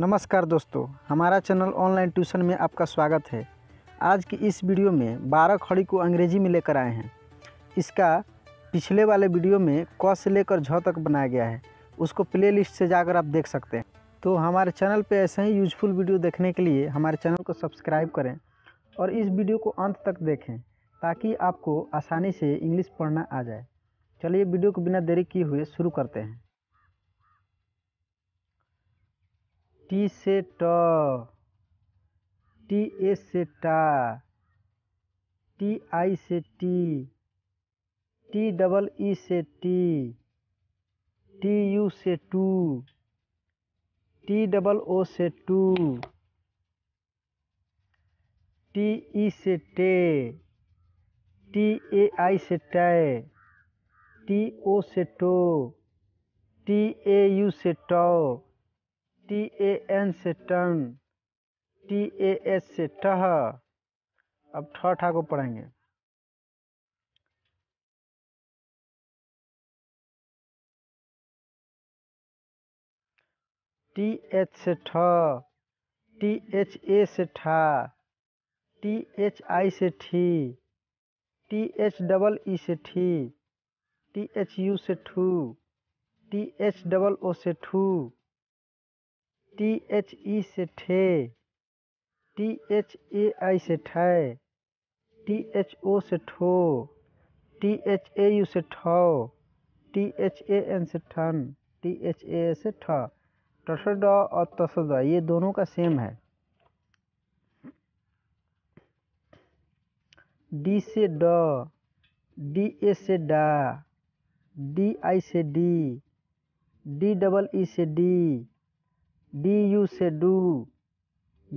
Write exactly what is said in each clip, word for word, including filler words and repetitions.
नमस्कार दोस्तों, हमारा चैनल ऑनलाइन ट्यूशन में आपका स्वागत है। आज की इस वीडियो में बाराखड़ी को अंग्रेजी में लेकर आए हैं। इसका पिछले वाले वीडियो में क से लेकर झ तक बनाया गया है, उसको प्लेलिस्ट से जाकर आप देख सकते हैं। तो हमारे चैनल पे ऐसे ही यूजफुल वीडियो देखने के लिए हमारे चैनल को सब्सक्राइब करें और इस वीडियो को अंत तक देखें ताकि आपको आसानी से इंग्लिश पढ़ना आ जाए। चलिए वीडियो को बिना देरी किए हुए शुरू करते हैं। टी से ट, टी ए से टा, टी आई से टी, टी डबल ई से टी, टी यू से टू, टी डबल ओ से टू, टी ई से टे, टी ए आई से टय, टी ओ से टो, टी ए यू से टॉ, टी ए एन से टन, टी ए एस से टह। अब ठा को पढ़ेंगे। टी एच से ठ, टी एच ए से ठा, टी एच आई से ठी, टी एच डबल ई से ठी, टी एच यू से ठू, टी एच डबल ओ से ठू, टी एच ई से ठे, टी एच ए आई से ठय, टी एच ओ से ठो, टी एच ए यू से ठो, टी एच ए एन से ठन, टी एच ए से ठ। टसड और तसद ये दोनों का सेम है। डी से ड, डी ए से डा, डी आई से डी, डी डबल ई से डी, डी यू से डू,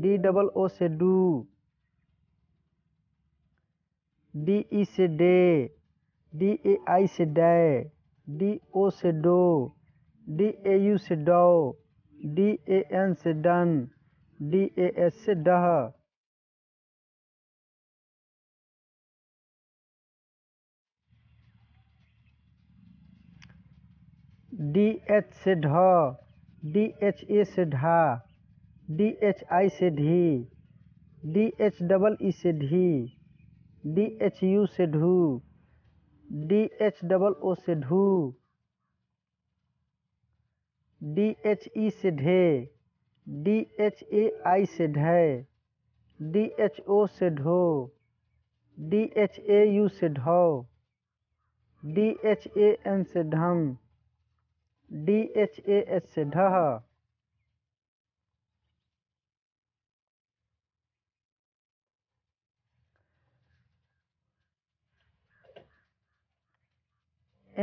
डी डबल ओ से डू, डी ई से डे, डी ए आई से डे, डी ओ से डो, डी ए यू से डो, डी ए एन से डन, डी ए एस से डह। डी एच से ढ, डी एच ए से ढा, डी एच आई से ढी, डी एच डबल ई से ढी, डी एच यू से ढू, डी एच डबल ओ से ढू, डी एच ई से ढे, डी एच ए आई से ढय, डी एच ओ से ढो, डी एच ए यू से ढो, डी एच ए एन से ढम, डी एच ए एस से ढह।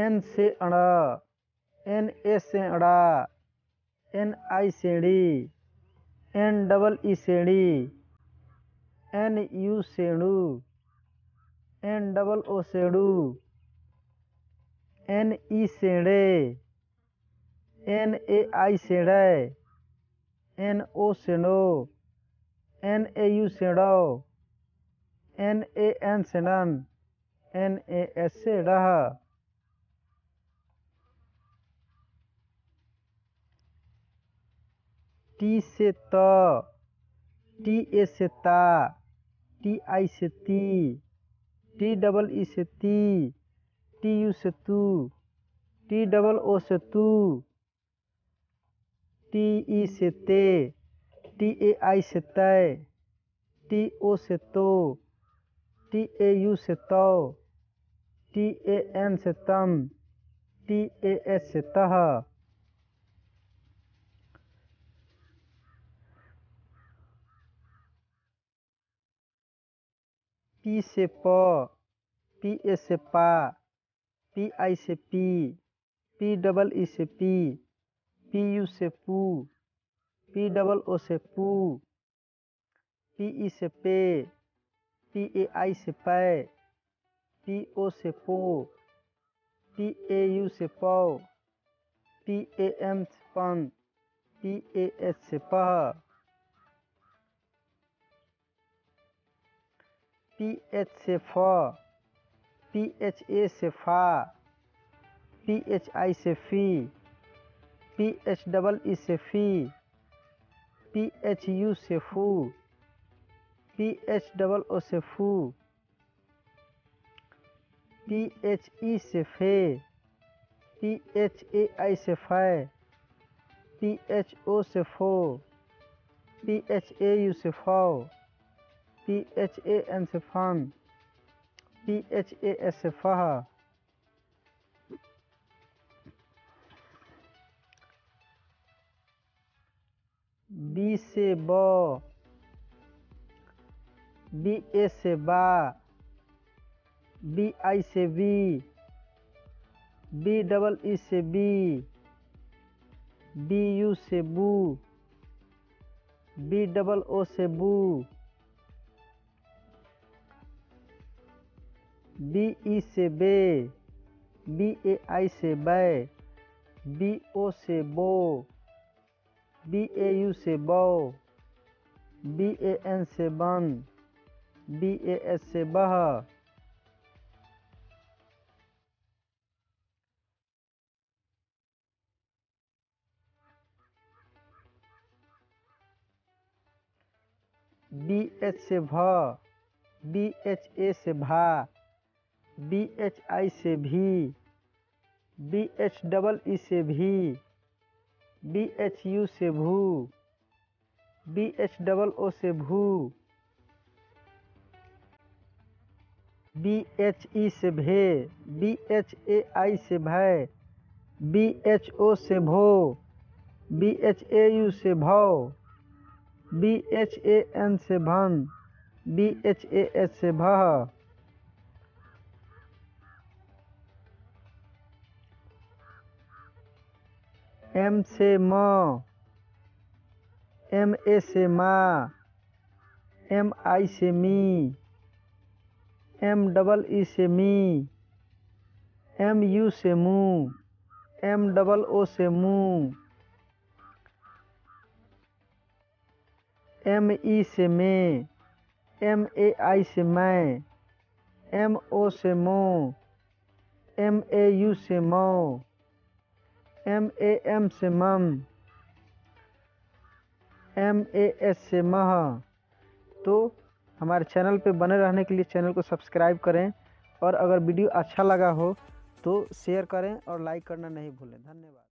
एन से अड़ा, एन ए से अड़ा, एन आई से डी, एन डबल ई से डी, एन यू से डू, एन डबल ओ से डू, एन ई से डे, एन ए आई से रे, एन ओ से नो, एन ए यू से डो, एन ए एन से नन, एन ए एस से डह। टी से त, टी ए से ता, टी आई से ती, टी डबल ई से ती, टी यू से तू, टी डबल ओ से तू, टी ई से ते, टी ए आई से तय, टी ओ से तो, टी ए यू से तो, टी ए एन से तम, टी ए एस से तह। पी से प, पी ए से पा, पी आई से पी, पी डबल ई से पी, पी यू से पू, पी डबल ओ से पू, पी ई से पे, पी ए आई से पै, पी ओ से पो, पी ए यू से पौ, पी ए एम से पन, पी ए एस से पह। पी एच से फ, पी एच ए से फा, पी एच आई से फी, पी एच डबल ई से फी, पी एच यू से फू, पी एच डबल ओ से फू, पी एच ई से फे, पी एच ए आई से फै, पी एच ओ से फो, पी एच ए यू से फो, पी एच ए एन से phan, P H A S से फहा, बी से ब, बी ए से बा, बी आई से बी, बी डबल ई से बी, बी यू से बू, बी डबल ओ से बू, बी ई से बे, बी ए आई से बै, बी ओ से बो, बी ए यू से बो, बी ए एन से बन, बी ए एस से बह, बी एच से भ, बी एच ए से भा, बी एच आई से भी, बी एच डबल ई से भी, बी एच यू से भू, बी एच डबल ओ से भू, बी एच ई से भे, बी एच ए आई से भय, बी एच ओ से भो, बी एच ए यू से भौ, बी एच ए एन से भन, बी एच ए एस से भह, एम से म, एम ए से माँ, एम आई से मी, एम डबल ई से मी, एम यू से मू, एम डबल ओ से मू, एम ई से मैं, एम ए आई से मैं, एम ओ से मो, एम ए यू से मो, एम ए एम से मम, एम ए एस से मह। तो हमारे चैनल पे बने रहने के लिए चैनल को सब्सक्राइब करें और अगर वीडियो अच्छा लगा हो तो शेयर करें और लाइक करना नहीं भूलें। धन्यवाद।